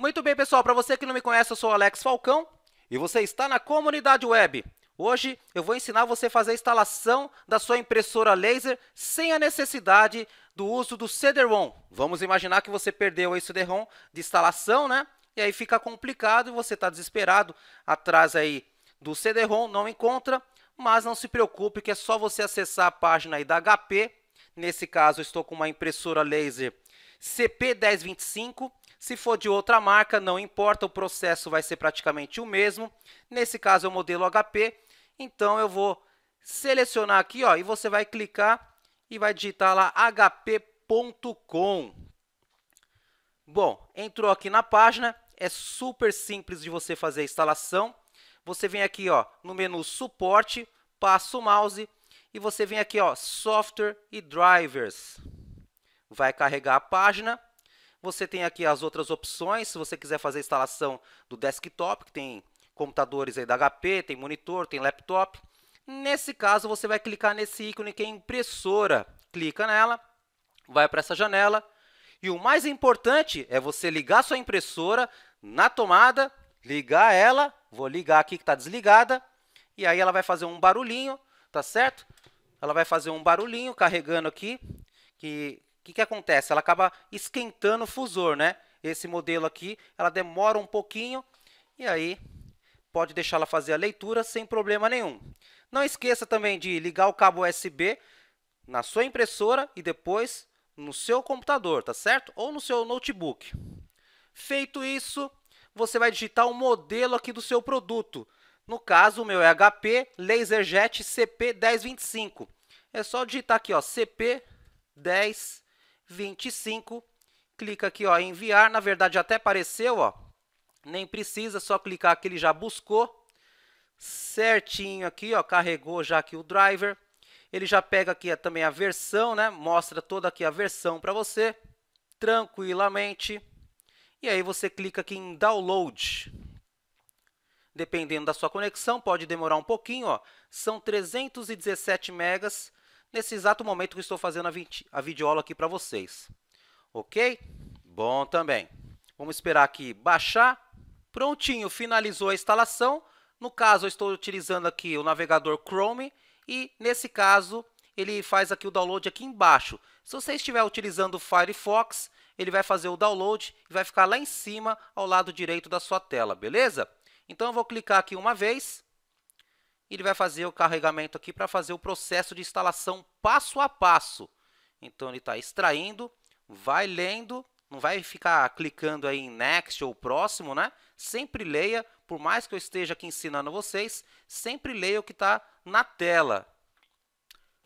Muito bem, pessoal, para você que não me conhece, eu sou o Alex Falcão e você está na Comunidade Web. Hoje eu vou ensinar você a fazer a instalação da sua impressora laser sem a necessidade do uso do CD-ROM. Vamos imaginar que você perdeu esse CD-ROM de instalação, né? E aí fica complicado e você está desesperado atrás aí do CD-ROM, não encontra, mas não se preocupe que é só você acessar a página aí da HP. Nesse caso, eu estou com uma impressora laser CP1025. Se for de outra marca, não importa, o processo vai ser praticamente o mesmo. Nesse caso é o modelo HP, então eu vou selecionar aqui, ó, e você vai clicar e vai digitar lá hp.com. Bom, entrou aqui na página, é super simples de você fazer a instalação. Você vem aqui, ó, no menu suporte, passa o mouse e você vem aqui, ó, software e drivers. Vai carregar a página. Você tem aqui as outras opções, se você quiser fazer a instalação do desktop, que tem computadores aí da HP, tem monitor, tem laptop. Nesse caso, você vai clicar nesse ícone que é impressora. Clica nela, vai para essa janela. E o mais importante é você ligar sua impressora na tomada, ligar ela. Vou ligar aqui que está desligada. E aí ela vai fazer um barulhinho, tá certo? Ela vai fazer um barulhinho carregando aqui, que... O que acontece? Ela acaba esquentando o fusor, né? Esse modelo aqui, ela demora um pouquinho e aí pode deixar ela fazer a leitura sem problema nenhum. Não esqueça também de ligar o cabo USB na sua impressora e depois no seu computador, tá certo? Ou no seu notebook. Feito isso, você vai digitar o modelo aqui do seu produto. No caso, o meu é HP LaserJet CP1025. É só digitar aqui, ó, CP1025, clica aqui, ó, em enviar. Na verdade até apareceu, ó, nem precisa, só clicar que ele já buscou certinho aqui, ó, carregou já aqui o driver, ele já pega aqui também a versão, né, mostra toda aqui a versão para você, tranquilamente, e aí você clica aqui em download, dependendo da sua conexão, pode demorar um pouquinho, ó, são 317 megas, nesse exato momento que estou fazendo a videoaula aqui para vocês. Ok? Bom também. Vamos esperar aqui baixar. Prontinho, finalizou a instalação. No caso, eu estou utilizando aqui o navegador Chrome. E nesse caso, ele faz aqui o download aqui embaixo. Se você estiver utilizando o Firefox, ele vai fazer o download e vai ficar lá em cima, ao lado direito da sua tela, beleza? Então, eu vou clicar aqui uma vez. Ele vai fazer o carregamento aqui para fazer o processo de instalação passo a passo. Então, ele está extraindo, vai lendo, não vai ficar clicando aí em Next ou Próximo, né? Sempre leia, por mais que eu esteja aqui ensinando vocês, sempre leia o que está na tela.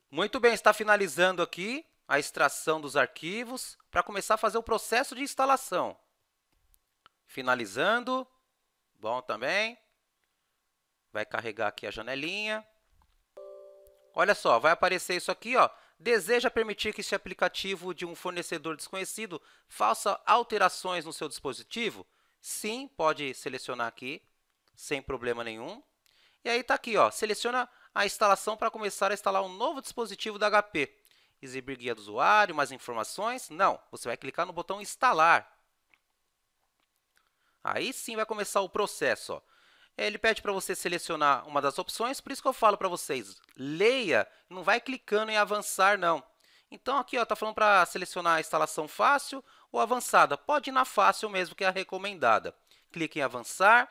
Muito bem, está finalizando aqui a extração dos arquivos para começar a fazer o processo de instalação. Finalizando, bom também. Vai carregar aqui a janelinha. Olha só, vai aparecer isso aqui, ó. Deseja permitir que este aplicativo de um fornecedor desconhecido faça alterações no seu dispositivo? Sim, pode selecionar aqui, sem problema nenhum. E aí tá aqui, ó. Seleciona a instalação para começar a instalar um novo dispositivo da HP. Exibir guia do usuário, mais informações? Não, você vai clicar no botão instalar. Aí sim vai começar o processo, ó. Ele pede para você selecionar uma das opções, por isso que eu falo para vocês, leia, não vai clicando em avançar não. Então aqui está falando para selecionar a instalação fácil ou avançada, pode ir na fácil mesmo que é a recomendada. Clique em avançar,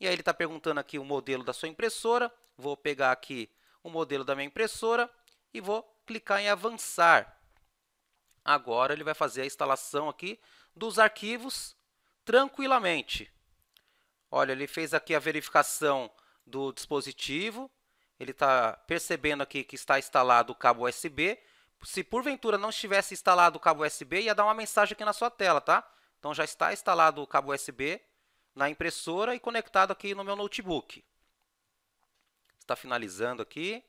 e aí ele está perguntando aqui o modelo da sua impressora, vou pegar aqui o modelo da minha impressora e vou clicar em avançar. Agora ele vai fazer a instalação aqui dos arquivos tranquilamente. Olha, ele fez aqui a verificação do dispositivo, ele está percebendo aqui que está instalado o cabo USB. Se porventura não estivesse instalado o cabo USB, ia dar uma mensagem aqui na sua tela, tá? Então já está instalado o cabo USB na impressora e conectado aqui no meu notebook. Está finalizando aqui.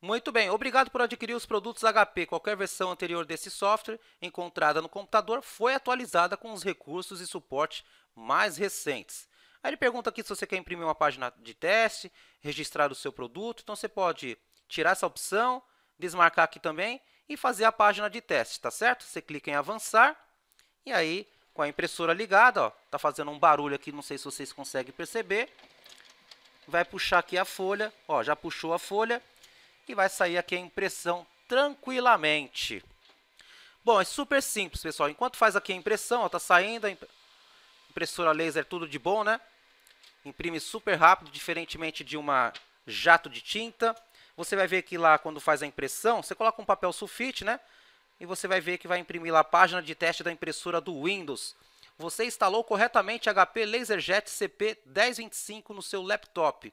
Muito bem, obrigado por adquirir os produtos HP. Qualquer versão anterior desse software encontrada no computador foi atualizada com os recursos e suporte mais recentes. Aí ele pergunta aqui se você quer imprimir uma página de teste, registrar o seu produto. Então você pode tirar essa opção, desmarcar aqui também e fazer a página de teste, tá certo? Você clica em avançar e aí com a impressora ligada, ó, tá fazendo um barulho aqui, não sei se vocês conseguem perceber. Vai puxar aqui a folha, ó, já puxou a folha e vai sair aqui a impressão tranquilamente. Bom, é super simples, pessoal. Enquanto faz aqui a impressão, ó, tá saindo a impressora laser, tudo de bom, né? Imprime super rápido, diferentemente de uma jato de tinta. Você vai ver que lá, quando faz a impressão, você coloca um papel sulfite, né? E você vai ver que vai imprimir lá a página de teste da impressora do Windows. Você instalou corretamente HP LaserJet CP1025 no seu laptop.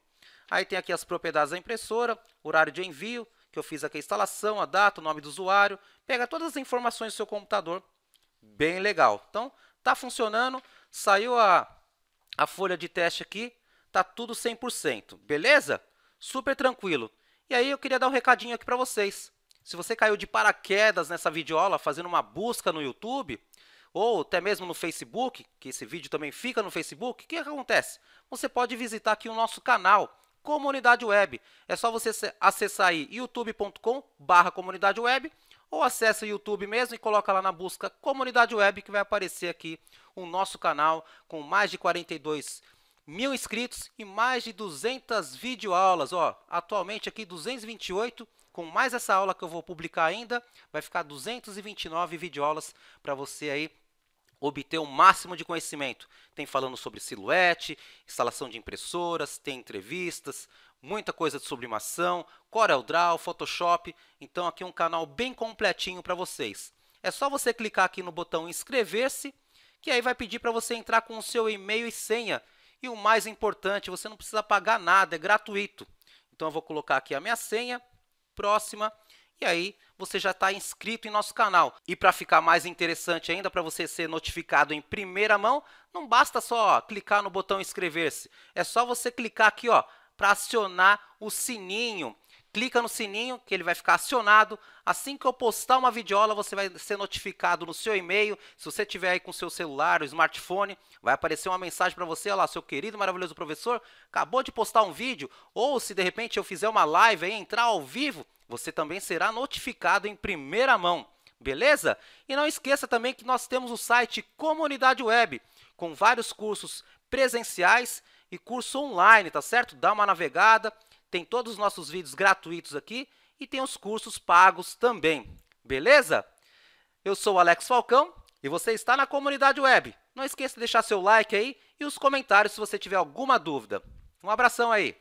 Aí tem aqui as propriedades da impressora, horário de envio, que eu fiz aqui a instalação, a data, o nome do usuário. Pega todas as informações do seu computador. Bem legal. Então, tá funcionando. Saiu a folha de teste aqui, tá tudo 100%, beleza? Super tranquilo. E aí eu queria dar um recadinho aqui para vocês. Se você caiu de paraquedas nessa videoaula fazendo uma busca no YouTube, ou até mesmo no Facebook, que esse vídeo também fica no Facebook, o que acontece? Você pode visitar aqui o nosso canal, Comunidade Web. É só você acessar aí youtube.com/comunidadeweb, ou acessa o YouTube mesmo e coloca lá na busca Comunidade Web, que vai aparecer aqui o nosso canal com mais de 42.000 inscritos e mais de 200 videoaulas. Ó, atualmente aqui 228, com mais essa aula que eu vou publicar ainda, vai ficar 229 videoaulas para você aí obter o máximo de conhecimento. Tem falando sobre silhuete, instalação de impressoras, tem entrevistas, muita coisa de sublimação, Corel Draw, Photoshop. Então aqui é um canal bem completinho para vocês. É só você clicar aqui no botão inscrever-se, que aí vai pedir para você entrar com o seu e-mail e senha. E o mais importante, você não precisa pagar nada, é gratuito. Então eu vou colocar aqui a minha senha, próxima, e aí você já está inscrito em nosso canal. E para ficar mais interessante ainda, para você ser notificado em primeira mão, não basta só clicar no botão inscrever-se. É só você clicar aqui, ó, para acionar o sininho. Clica no sininho que ele vai ficar acionado. Assim que eu postar uma videoaula, você vai ser notificado no seu e-mail. Se você tiver aí com o seu celular, o smartphone, vai aparecer uma mensagem para você. Olha lá, seu querido, maravilhoso professor, acabou de postar um vídeo. Ou se de repente eu fizer uma live aí, entrar ao vivo, você também será notificado em primeira mão, beleza? E não esqueça também que nós temos o site Comunidade Web, com vários cursos presenciais e curso online, tá certo? Dá uma navegada, tem todos os nossos vídeos gratuitos aqui e tem os cursos pagos também, beleza? Eu sou o Alex Falcão e você está na Comunidade Web. Não esqueça de deixar seu like aí e os comentários se você tiver alguma dúvida. Um abração aí!